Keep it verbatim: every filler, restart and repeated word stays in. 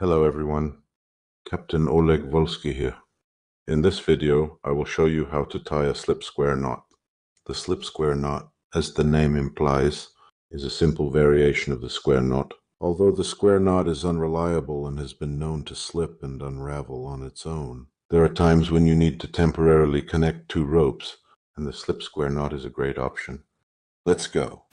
Hello everyone, Captain Oleg Volsky here. In this video, I will show you how to tie a slipped square knot. The slipped square knot, as the name implies, is a simple variation of the square knot. Although the square knot is unreliable and has been known to slip and unravel on its own, there are times when you need to temporarily connect two ropes, and the slipped square knot is a great option. Let's go.